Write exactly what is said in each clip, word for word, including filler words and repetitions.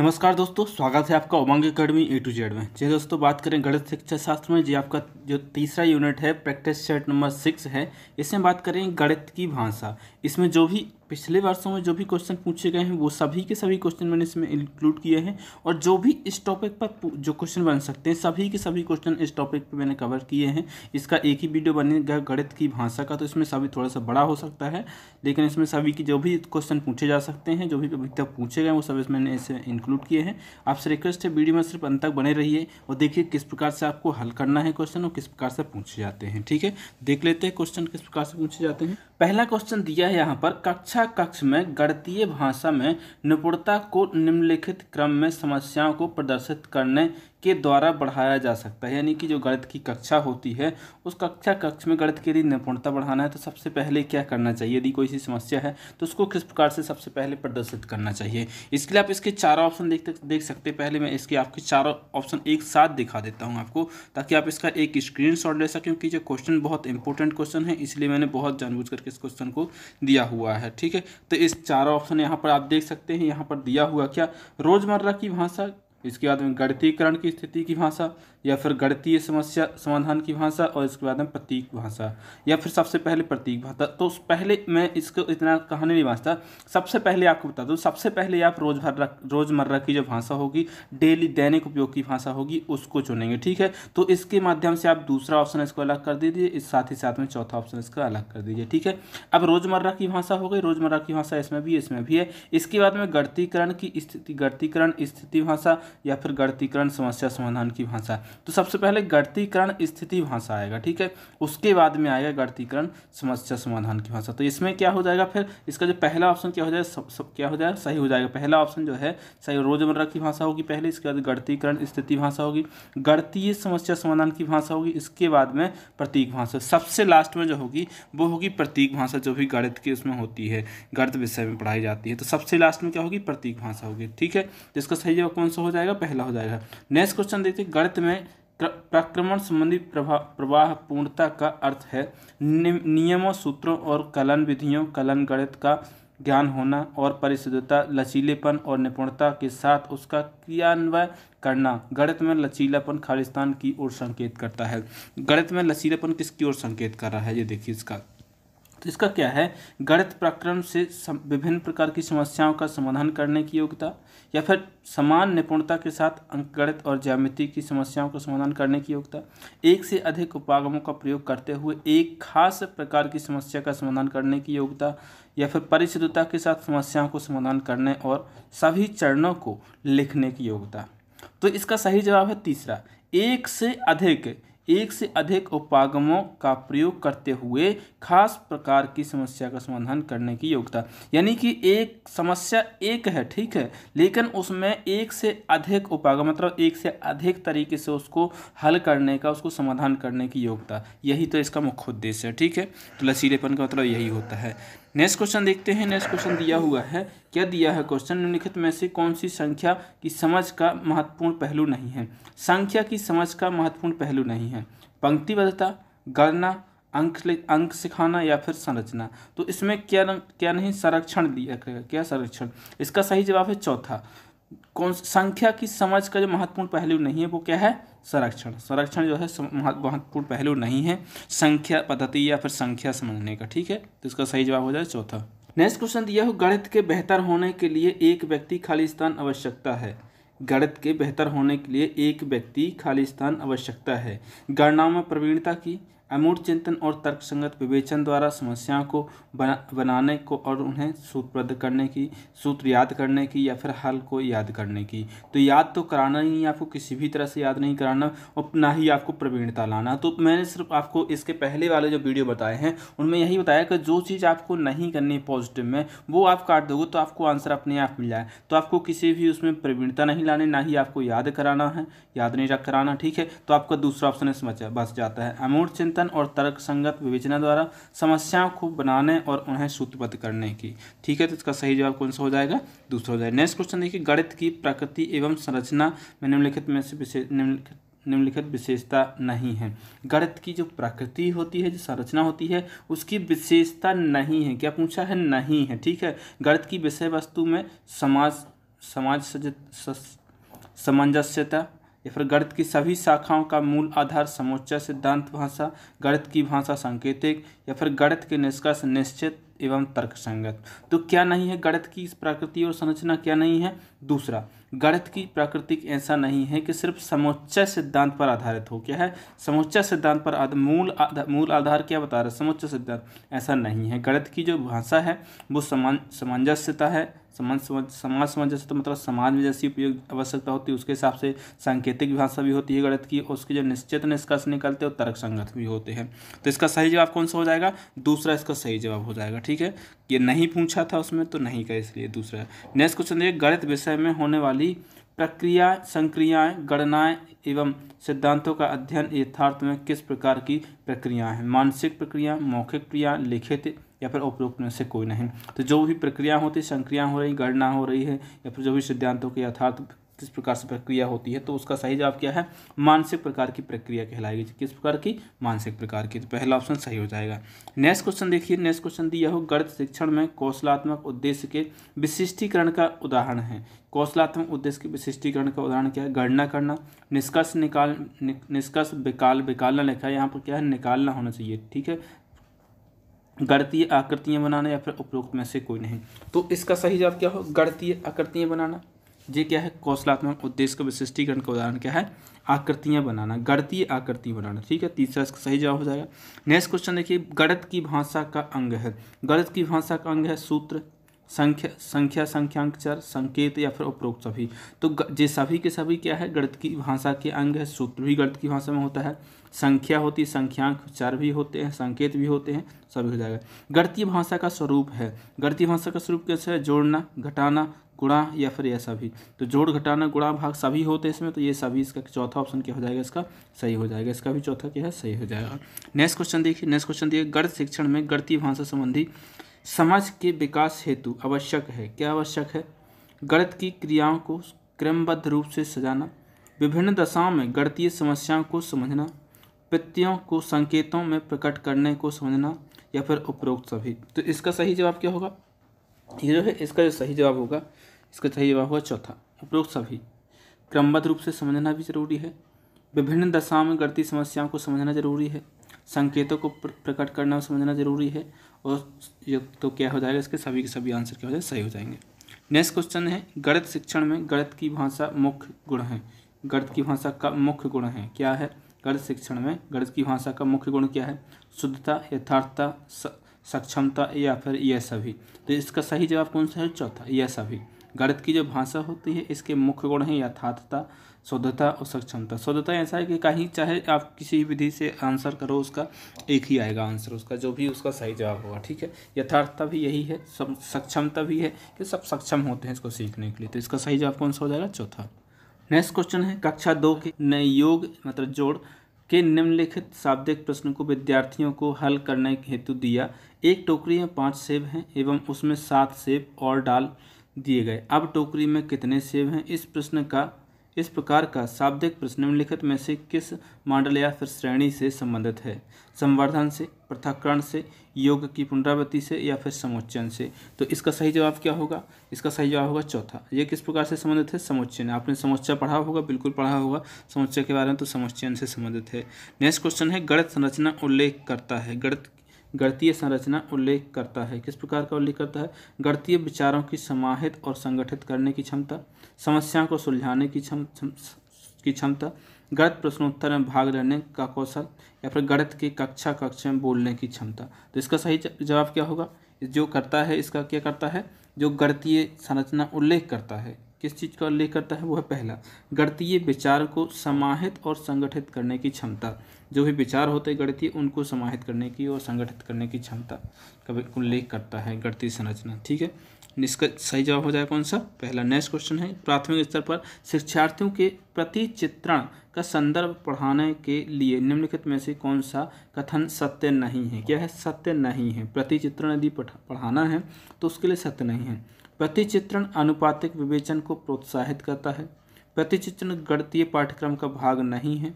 नमस्कार दोस्तों, स्वागत है आपका Umang academy A to Z में। जी दोस्तों, बात करें गणित शिक्षा शास्त्र में, जी आपका जो तीसरा यूनिट है प्रैक्टिस सेट नंबर सिक्स है, इसमें बात करें गणित की भाषा। इसमें जो भी पिछले वर्षों में जो भी क्वेश्चन पूछे गए हैं वो सभी के सभी क्वेश्चन मैंने इसमें इंक्लूड किए हैं, और जो भी इस टॉपिक पर जो क्वेश्चन बन सकते हैं सभी के सभी क्वेश्चन इस टॉपिक पर मैंने कवर किए हैं। इसका एक ही वीडियो बनेगा गणित की भाषा का, तो इसमें सभी थोड़ा सा बड़ा हो सकता है, लेकिन इसमें सभी की जो भी क्वेश्चन पूछे जा सकते हैं, जो भी अभी तक पूछे गए वो सब इसमें मैंने इसे इंक्लूड किए हैं। आपसे रिक्वेस्ट है वीडियो में सिर्फ अंत तक बने रहिए और देखिए किस प्रकार से आपको हल करना है क्वेश्चन और किस प्रकार से पूछे जाते हैं। ठीक है, देख लेते हैं क्वेश्चन किस प्रकार से पूछे जाते हैं। पहला क्वेश्चन दिया है यहाँ पर, कक्षा कक्ष में गणितीय भाषा में निपुणता को निम्नलिखित क्रम में समस्याओं को प्रदर्शित करने के द्वारा बढ़ाया जा सकता है। यानी कि जो गणित की कक्षा होती है उस कक्षा कक्ष में गणित की यदि निपुणता बढ़ाना है तो सबसे पहले क्या करना चाहिए, यदि कोई सी समस्या है तो उसको किस प्रकार से सबसे पहले प्रदर्शित करना चाहिए। इसके लिए आप इसके चारों ऑप्शन देख देख सकते हैं। पहले मैं इसके आपके चारों ऑप्शन एक साथ दिखा देता हूँ आपको, ताकि आप इसका एक स्क्रीनशॉट ले सकें, क्योंकि जो क्वेश्चन बहुत इंपॉर्टेंट क्वेश्चन है, इसलिए मैंने बहुत जानबूझ करके इस क्वेश्चन को दिया हुआ है। ठीक है, तो इस चारों ऑप्शन यहाँ पर आप देख सकते हैं। यहाँ पर दिया हुआ क्या, रोजमर्रा की भाषा, इसके बाद में गणितीकरण की स्थिति की भाषा, या फिर गणितीय समस्या समाधान की भाषा, और इसके बाद में प्रतीक भाषा, या फिर सबसे पहले प्रतीक भाषा। तो पहले मैं इसको इतना कहानी नहीं बांधता, सबसे पहले आपको बता दूं, सबसे पहले आप रोजमर्रा रोजमर्रा की जो भाषा होगी, डेली दैनिक उपयोग की भाषा होगी, उसको चुनेंगे। ठीक है, तो इसके माध्यम से आप दूसरा ऑप्शन इसको अलग कर दीजिए, इस साथ ही साथ में चौथा ऑप्शन इसका अलग कर दीजिए। ठीक है, अब रोजमर्रा की भाषा हो गई, रोजमर्रा की भाषा इसमें भी इसमें भी है। इसके बाद में गणितीकरण की स्थिति गणितीकरण स्थिति भाषा, या फिर गणितीकरण समस्या समाधान की भाषा। तो सबसे पहले गणितीकरण स्थिति भाषा आएगा। ठीक है, उसके बाद में आएगा गणितीकरण समस्या समाधान की भाषा। तो इसमें क्या हो जाएगा, फिर इसका जो पहला ऑप्शन क्या हो जाएगा, सब, सब क्या हो जाएगा, सही हो जाएगा। पहला ऑप्शन जो है सही, रोजमर्रा की भाषा होगी पहले, इसके बाद गणितीकरण स्थिति भाषा होगी, गणितीय समस्या समाधान की भाषा होगी, इसके बाद में प्रतीक भाषा, सबसे लास्ट में जो होगी वो होगी प्रतीक भाषा, जो भी गणित की उसमें होती है, गणित विषय में पढ़ाई जाती है। तो सबसे लास्ट में क्या होगी, प्रतीक भाषा होगी। ठीक है, इसका सही जवाब कौन सा हो जाएगा, पहला हो जाएगा। नेक्स्ट क्वेश्चन देखते हैं, गणित में प्रक्रमण संबंधी प्रवाह प्रवाह पूर्णता का अर्थ है नियमों, सूत्रों और कलन विधियों, कलन गणित का ज्ञान होना और परिशुद्धता, लचीलेपन और निपुणता के साथ उसका क्रियान्वयन करना। गणित में लचीलापन खालिस्तान की ओर संकेत करता है। गणित में लचीलापन किसकी ओर संकेत कर रहा है, ये देखिए इसका, तो इसका क्या है, गणित प्रक्रम से विभिन्न प्रकार की समस्याओं का समाधान करने की योग्यता, या फिर समान निपुणता के साथ अंकगणित और ज्यामिति की समस्याओं का समाधान करने की योग्यता, एक से अधिक उपागमों का प्रयोग करते हुए एक खास प्रकार की समस्या का समाधान करने की योग्यता, या फिर परिशुद्धता के साथ समस्याओं को समाधान करने और सभी चरणों को लिखने की योग्यता। तो इसका सही जवाब है तीसरा, एक से अधिक एक से अधिक उपागमों का प्रयोग करते हुए खास प्रकार की समस्या का समाधान करने की योग्यता। यानी कि एक समस्या एक है, ठीक है, लेकिन उसमें एक से अधिक उपागम, मतलब एक से अधिक तरीके से उसको हल करने का, उसको समाधान करने की योग्यता, यही तो इसका मुख्य उद्देश्य है। ठीक है, तो लचीलेपन का मतलब यही होता है। नेक्स्ट क्वेश्चन देखते हैं। नेक्स्ट क्वेश्चन दिया हुआ है, क्या दिया है क्वेश्चन, निम्नलिखित में से कौन सी संख्या की समझ का महत्वपूर्ण पहलू नहीं है। संख्या की समझ का महत्वपूर्ण पहलू नहीं है, पंक्तिबद्धता, गणना, अंक अंक सिखाना, या फिर संरचना। तो इसमें क्या क्या नहीं, संरक्षण दिया गया, क्या संरक्षण, इसका सही जवाब है चौथा। कौन संख्या की समझ का जो महत्वपूर्ण पहलू नहीं है वो क्या है, संरक्षण। संरक्षण जो है महत्वपूर्ण पहलू नहीं है संख्या पद्धति या फिर संख्या समझने का। ठीक है, तो इसका सही जवाब हो जाए चौथा। नेक्स्ट क्वेश्चन दिया हो, गणित के बेहतर होने के लिए एक व्यक्ति खाली स्थान आवश्यकता है। गणित के बेहतर होने के लिए एक व्यक्ति खाली स्थान आवश्यकता है। गणनाओं में प्रवीणता की, अमूर्त चिंतन और तर्कसंगत विवेचन द्वारा समस्याओं को बना, बनाने को और उन्हें सूत्रबद्ध करने की, सूत्र याद करने की, या फिर हल को याद करने की। तो याद तो कराना ही नहीं, आपको किसी भी तरह से याद नहीं कराना, और ना ही आपको प्रवीणता लाना। तो मैंने सिर्फ आपको इसके पहले वाले जो वीडियो बताए हैं उनमें यही बताया कि जो चीज़ आपको नहीं करनी पॉजिटिव में वो आप काट दोगे तो आपको आंसर अपने आप मिल जाए। तो आपको किसी भी उसमें प्रवीणता नहीं लाने, ना ही आपको याद कराना है, याद नहीं कराना। ठीक है, तो आपका दूसरा ऑप्शन इसमें बच जाता है। अमूर्त चिंतन और तर्क संगत विवेचना द्वारा समस्याओं को बनाने और उन्हें सूत्रबद्ध करने की। ठीक है, तो इसका सही जवाब कौन सा हो जाएगा, दूसरा हो जाएगा। नेक्स्ट क्वेश्चन देखिए, गणित की प्रकृति एवं संरचना में निम्नलिखित में से विशेष निम्नलिखित निम्नलिखित विशेषता नहीं है। गणित की जो प्रकृति होती है, जो संरचना होती है, उसकी विशेषता नहीं है। क्या पूछा है, नहीं है। ठीक है, गणित की विषय वस्तु में समाज समाज सामंजस्यता या फिर गणित की सभी शाखाओं का मूल आधार समोच्चय सिद्धांत भाषा, गणित की भाषा सांकेतिक या फिर गणित के निष्कर्ष निश्चित एवं तर्कसंगत। तो क्या नहीं है गणित की प्रकृति और संरचना, क्या नहीं है? दूसरा, गणित की प्रकृति ऐसा नहीं है कि सिर्फ समोच्चय सिद्धांत पर आधारित हो। क्या है? समोच्चय सिद्धांत पर आध, मूल आध, मूल आधार क्या बता रहा है? समोच्चय सिद्धांत। ऐसा नहीं है। गणित की जो भाषा है वो समान सामंजस्यता है, समाज समाज सामंजस्यता मतलब समाज में जैसी उपयोग आवश्यकता होती है उसके हिसाब से सांकेतिक भाषा भी होती है गणित की, और उसके जो निश्चित निष्कर्ष निकलते हैं और तर्कसंगत भी होते हैं। तो इसका सही जवाब कौन सा हो जाएगा? दूसरा इसका सही जवाब हो जाएगा। ठीक है, ये नहीं पूछा था उसमें तो नहीं का, इसलिए दूसरा। नेक्स्ट क्वेश्चन देखिए, गणित विषय में होने वाली प्रक्रिया संक्रियाएं गणनाएं एवं सिद्धांतों का अध्ययन यथार्थ में किस प्रकार की प्रक्रिया है? मानसिक प्रक्रिया, मौखिक प्रक्रिया, लिखित या फिर उपरोक्त में से कोई नहीं। तो जो भी प्रक्रिया होती है, संक्रियाएं हो रही, गणना हो रही है या फिर जो भी सिद्धांतों के यथार्थ किस प्रकार से प्रक्रिया होती है, तो उसका सही जवाब क्या है? मानसिक प्रकार की प्रक्रिया कहलाएगी। किस प्रकार की? मानसिक प्रकार की। तो पहला ऑप्शन सही हो जाएगा। नेक्स्ट क्वेश्चन देखिए, नेक्स्ट क्वेश्चन दिया हो गणित शिक्षण में कौशलात्मक उद्देश्य के विशिष्टीकरण का उदाहरण है। कौशलात्मक उद्देश्य के विशिष्टीकरण का उदाहरण क्या है? गणना करना, निष्कर्ष निकाल नि, निष्कर्ष विकाल विकालना लिखा है, यहाँ पर क्या है? निकालना होना चाहिए। ठीक है, गणितीय आकृतियाँ बनाना या फिर उपरोक्त में से कोई नहीं। तो इसका सही जवाब क्या हो? गणितीय आकृतियाँ बनाना। ये क्या है? कौशलात्मक उद्देश्य का विशिष्टीकरण का उदाहरण क्या है? आकृतियाँ बनाना, गणितीय आकृति बनाना। ठीक है, तीसरा इसका सही जवाब हो जाएगा। नेक्स्ट क्वेश्चन देखिए, गणित की भाषा का अंग है। गणित की भाषा का अंग है सूत्र, संख्या संख्या संख्यांक, चर, संकेत या फिर उपरोक्त सभी। तो ये सभी के सभी क्या है? गणित की भाषा के अंग है। सूत्र भी गणित की भाषा में होता है, संख्या होती है, संख्यांक, चर भी होते हैं, संकेत भी होते हैं, सभी हो जाएगा। गणितीय भाषा का स्वरूप है। गणितीय भाषा का स्वरूप कैसे है? जोड़ना, घटाना, गुणा या फिर यह सभी। तो जोड़, घटाना, गुणा भाग सभी होते हैं इसमें, तो ये सभी इसका चौथा ऑप्शन क्या हो जाएगा? इसका सही हो जाएगा। इसका भी चौथा क्या है? सही हो जाएगा। नेक्स्ट क्वेश्चन देखिए, नेक्स्ट क्वेश्चन देखिए, गणित शिक्षण में गणितीय भाषा संबंधी समाज के विकास हेतु आवश्यक है। क्या आवश्यक है? गणित की क्रियाओं को क्रमबद्ध रूप से सजाना, विभिन्न दशाओं में गणितीय समस्याओं को समझना, प्रत्ययों को संकेतों में प्रकट करने को समझना या फिर उपरोक्त सभी। तो इसका सही जवाब क्या होगा? ये जो है इसका जो सही जवाब होगा, इसका सही जवाब होगा चौथा, उपरोक्त सभी। क्रमबद्ध रूप से समझना भी जरूरी है, विभिन्न दशाओं में गणितीय समस्याओं को समझना जरूरी है, संकेतों को प्रकट करना और समझना जरूरी है, और ये तो क्या हो जाएगा? इसके सभी के सभी आंसर क्या हो जाएंगे? सही हो जाएंगे। नेक्स्ट क्वेश्चन है, गणित शिक्षण में गणित की भाषा मुख्य गुण है। गणित की भाषा का मुख्य गुण है। क्या है? गणित शिक्षण में गणित की भाषा का मुख्य गुण क्या है? शुद्धता, यथार्थता, सक्षमता या फिर यह सभी। तो इसका सही जवाब कौन सा है? चौथा, यह सभी। गणित की जो भाषा होती है इसके मुख्य गुण हैं यथार्थता, शुद्धता और सक्षमता। शुद्धता ऐसा है कि कहीं चाहे आप किसी विधि से आंसर करो उसका एक ही आएगा आंसर, उसका जो भी उसका सही जवाब होगा। ठीक है, यथार्थता भी यही है, सब सक्षमता भी है कि सब सक्षम होते हैं इसको सीखने के लिए। तो इसका सही जवाब कौन सा हो जाएगा? चौथा। नेक्स्ट क्वेश्चन है, कक्षा दो के नए योग मतलब जोड़ के निम्नलिखित शाब्दिक प्रश्न को विद्यार्थियों को हल करने हेतु दिया। एक टोकरी में पाँच सेब हैं एवं उसमें सात सेब और डाल दिए गए, अब टोकरी में कितने सेब हैं? इस प्रश्न का इस प्रकार का शाब्दिक प्रश्न निम्नलिखित में से किस मॉडल या फिर श्रेणी से संबंधित है? संवर्धन से, पृथक्करण से, योग की पुनरावृत्ति से या फिर समुच्चयन से। तो इसका सही जवाब क्या होगा? इसका सही जवाब होगा चौथा। ये किस प्रकार से संबंधित है? समुच्चयन। आपने समुच्चय पढ़ा होगा, बिल्कुल पढ़ा होगा समुच्चय के बारे में, तो समुच्चयन से संबंधित है। नेक्स्ट क्वेश्चन है, गणित संरचना उल्लेख करता है। गणित गणितीय संरचना उल्लेख करता है। किस प्रकार का उल्लेख करता है? गणितीय विचारों की समाहित और संगठित करने की क्षमता, समस्याओं को सुलझाने की क्षमता, गणित प्रश्नोत्तर में भाग लेने का कौशल या फिर गणित की कक्षा कक्षा में बोलने की क्षमता। तो इसका सही जवाब क्या होगा? जो करता है इसका क्या करता है? जो गणितीय संरचना उल्लेख करता है, किस चीज़ का उल्लेख करता है? वो है पहला, गणितीय विचार को समाहित और संगठित करने की क्षमता। जो भी विचार होते हैं गणितीय उनको समाहित करने की और संगठित करने की क्षमता का उल्लेख करता है गणितीय संरचना। ठीक है, इसका सही जवाब हो जाएगा कौन सा? पहला। नेक्स्ट क्वेश्चन है, प्राथमिक स्तर पर शिक्षार्थियों के प्रति चित्रण का संदर्भ पढ़ाने के लिए निम्नलिखित में से कौन सा कथन सत्य नहीं है? क्या है? सत्य नहीं है। प्रतिचित्रण यदि पढ़ाना है तो उसके लिए सत्य नहीं है। प्रतिचित्रण अनुपातिक विवेचन को प्रोत्साहित करता है, प्रतिचित्रण गणितीय पाठ्यक्रम का भाग नहीं है,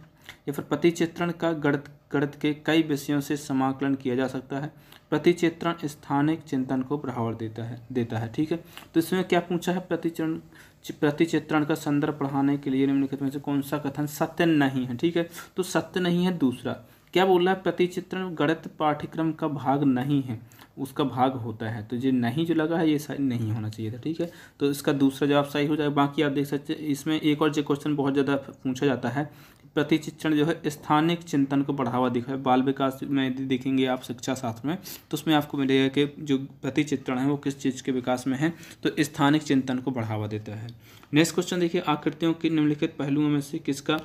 या फिर प्रतिचित्रण का गणित गणित के कई विषयों से समाकलन किया जा सकता है। प्रतिक्षेत्रण स्थानिक चिंतन को बढ़ावा देता है देता है ठीक है। तो इसमें क्या पूछा है, प्रतिचरण प्रतिक्षेत्रण का संदर्भ पढ़ाने के लिए निम्नलिखित में से कौन सा कथन सत्य नहीं है। ठीक है, तो सत्य नहीं है दूसरा। क्या बोल रहा है, प्रतिक्षेत्रण गणित पाठ्यक्रम का भाग नहीं है, उसका भाग होता है। तो ये नहीं जो लगा है ये सही नहीं होना चाहिए था। ठीक है, तो इसका दूसरा जवाब सही हो जाएगा। बाकी आप देख सकते हैं इसमें एक और जो क्वेश्चन बहुत ज़्यादा पूछा जाता है, प्रतिक्षेत्रण जो है स्थानिक चिंतन को बढ़ावा दिखा है। बाल विकास में यदि देखेंगे आप शिक्षा शास्त्र में तो उसमें आपको मिलेगा कि जो प्रतिक्षेत्रण है वो किस चीज़ के विकास में है, तो स्थानिक चिंतन को बढ़ावा देता है। नेक्स्ट क्वेश्चन देखिए, आकृतियों के निम्नलिखित पहलुओं में से किसका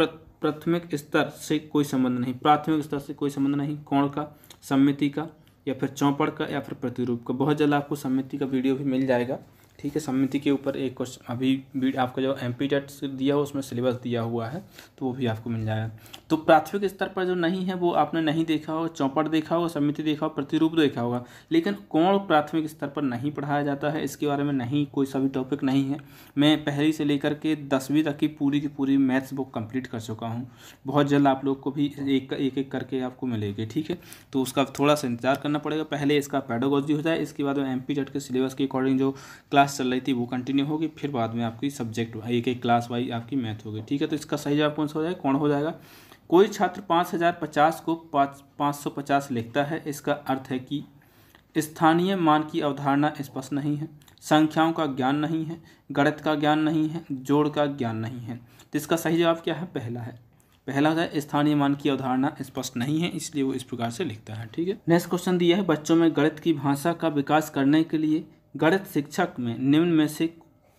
प्राथमिक स्तर से कोई संबंध नहीं, प्राथमिक स्तर से कोई संबंध नहीं, कोण का, सममिति का, या फिर चौपड़ का, या फिर प्रतिरूप का। बहुत जल्द आपको सममिति का वीडियो भी मिल जाएगा। ठीक है, सममिति के ऊपर एक क्वेश्चन अभी आपका जो एमपीटेट दिया हो उसमें सिलेबस दिया हुआ है तो वो भी आपको मिल जाएगा। तो प्राथमिक स्तर पर जो नहीं है वो आपने नहीं देखा हो, चौपड़ देखा होगा, सममिति देखा हो, प्रतिरूप देखा होगा, लेकिन कोण प्राथमिक स्तर पर नहीं पढ़ाया जाता है। इसके बारे में नहीं कोई सभी टॉपिक नहीं है। मैं पहली से लेकर के दसवीं तक की पूरी की पूरी मैथ्स बुक कंप्लीट कर चुका हूँ। बहुत जल्द आप लोग को भी एक एक एक करके आपको मिलेगी। ठीक है, तो उसका थोड़ा सा इंतजार करना पड़ेगा। पहले इसका पेडागोजी हो जाए, इसके बाद एमपीटेट के सिलेबस के अकॉर्डिंग जो क्लास चल रही थी वो कंटिन्यू होगी, फिर बाद में आपकी सब्जेक्ट एक एक क्लास वाइज आपकी मैथ होगी। ठीक है, तो इसका सही जवाब कौन सा हो जाएगा, कौन हो जाएगा। कोई छात्र पाँच हज़ार पचास को पाँच पाँच सौ पचास लिखता है, इसका अर्थ है कि स्थानीय मान की अवधारणा स्पष्ट नहीं है, संख्याओं का ज्ञान नहीं है, गणित का ज्ञान नहीं है, जोड़ का ज्ञान नहीं है। तो इसका सही जवाब क्या है, पहला है पहला है स्थानीय मान की अवधारणा स्पष्ट नहीं है, इसलिए वो इस प्रकार से लिखता है। ठीक है, नेक्स्ट क्वेश्चन दिया है, बच्चों में गणित की भाषा का विकास करने के लिए गणित शिक्षक में निम्न में से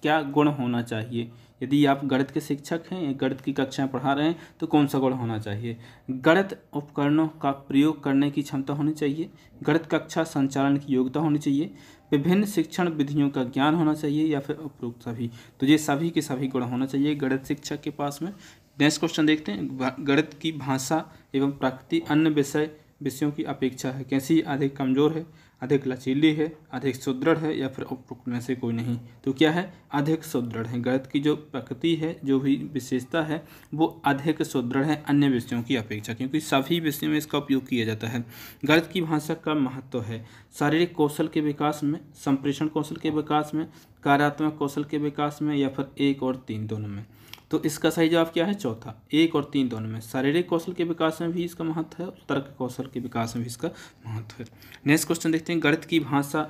क्या गुण होना चाहिए। यदि आप गणित के शिक्षक हैं या गणित की कक्षाएं पढ़ा रहे हैं तो कौन सा गुण होना चाहिए। गणित उपकरणों का प्रयोग करने की क्षमता होनी चाहिए, गणित कक्षा संचालन की योग्यता होनी चाहिए, विभिन्न शिक्षण विधियों का ज्ञान होना चाहिए, या फिर उपरोक्त सभी। तो ये सभी के सभी गुण होना चाहिए गणित शिक्षक के पास में। नेक्स्ट क्वेश्चन देखते हैं, गणित की भाषा एवं प्रकृति अन्य विषय विषयों की अपेक्षा है कैसी, अधिक कमज़ोर है, अधिक लचीली है, अधिक सुदृढ़ है, या फिर उपरोक्त में से कोई नहीं। तो क्या है, अधिक सुदृढ़ है। गणित की जो प्रकृति है, जो भी विशेषता है, वो अधिक सुदृढ़ है अन्य विषयों की अपेक्षा, क्योंकि सभी विषयों में इसका उपयोग किया जाता है। गणित की भाषा का महत्व है शारीरिक कौशल के विकास में, संप्रेषण कौशल के विकास में, कार्यात्मक कौशल के विकास में, या फिर एक और तीन दोनों में। तो इसका सही जवाब क्या है, चौथा, एक और तीन दोनों में। शारीरिक कौशल के विकास में भी इसका महत्व है और तर्क कौशल के विकास में भी इसका महत्व है। नेक्स्ट क्वेश्चन देखते हैं, गणित की भाषा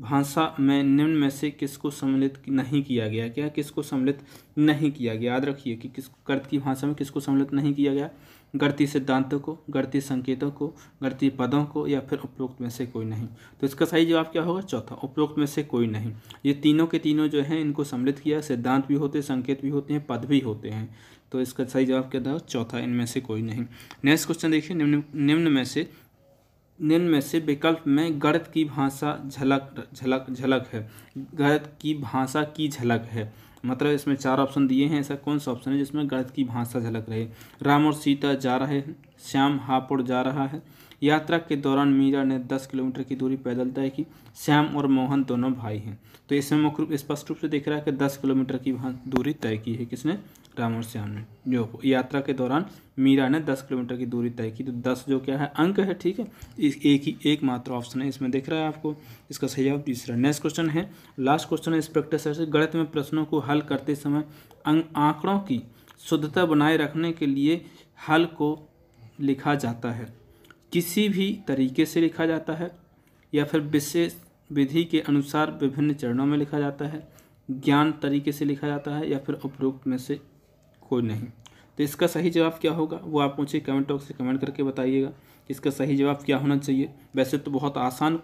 भाषा में निम्न में से किसको सम्मिलित नहीं किया गया। क्या किसको सम्मिलित नहीं किया गया, याद रखिए कि किस गणित की भाषा में किसको सम्मिलित नहीं किया गया। गणितीय सिद्धांतों को, गणितीय संकेतों को, गणितीय पदों को, या फिर उपरोक्त में से कोई नहीं। तो इसका सही जवाब क्या होगा, चौथा, उपरोक्त में से कोई नहीं। ये तीनों के तीनों जो हैं इनको सम्मिलित किया, सिद्धांत भी होते हैं, संकेत भी होते हैं, पद भी होते हैं। तो इसका सही जवाब क्या था, चौथा, इनमें से कोई नहीं। नेक्स्ट क्वेश्चन देखिए, निम्न निम्न में से निम्न में से विकल्प में गणित की भाषा झलक झलक झलक है, गणित की भाषा की झलक है, मतलब इसमें चार ऑप्शन दिए हैं, ऐसा कौन सा ऑप्शन है जिसमें गणित की भाषा झलक रहे। राम और सीता जा रहे हैं, श्याम हापुड़ जा रहा है, यात्रा के दौरान मीरा ने दस किलोमीटर की दूरी पैदल तय की, श्याम और मोहन दोनों भाई हैं। तो इसमें मुख्य रूप स्पष्ट रूप से दिख रहा है कि दस किलोमीटर की दूरी तय की है, किसने, राम और श्याम ने। जो यात्रा के दौरान मीरा ने दस किलोमीटर की दूरी तय की, तो दस जो क्या है अंक है। ठीक है, एक ही एक मात्र ऑप्शन है इसमें दिख रहा है आपको, इसका सही जवाब तीसरा। नेक्स्ट क्वेश्चन है, लास्ट क्वेश्चन है इस प्रैक्टिस सेट से, गणित में प्रश्नों को हल करते समय आंकड़ों की शुद्धता बनाए रखने के लिए हल को लिखा जाता है, किसी भी तरीके से लिखा जाता है, या फिर विशेष विधि के अनुसार विभिन्न चरणों में लिखा जाता है, ज्ञान तरीके से लिखा जाता है, या फिर उपरोक्त में से कोई नहीं। तो इसका सही जवाब क्या होगा वो आप मुझे कमेंट बॉक्स से कमेंट करके बताइएगा कि इसका सही जवाब क्या होना चाहिए। वैसे तो बहुत आसान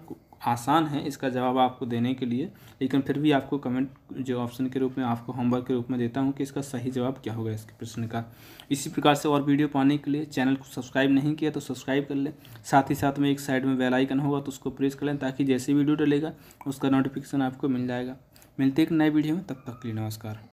आसान है इसका जवाब आपको देने के लिए, लेकिन फिर भी आपको कमेंट जो ऑप्शन के रूप में आपको होमवर्क के रूप में देता हूं कि इसका सही जवाब क्या होगा इसके प्रश्न का। इसी प्रकार से और वीडियो पाने के लिए चैनल को सब्सक्राइब नहीं किया तो सब्सक्राइब कर लें, साथ ही साथ में एक साइड में बेल आइकन होगा तो उसको प्रेस कर लें, ताकि जैसे वीडियो डलेगा उसका नोटिफिकेशन आपको मिल जाएगा। मिलते एक नए वीडियो में, तब तक के लिए नमस्कार।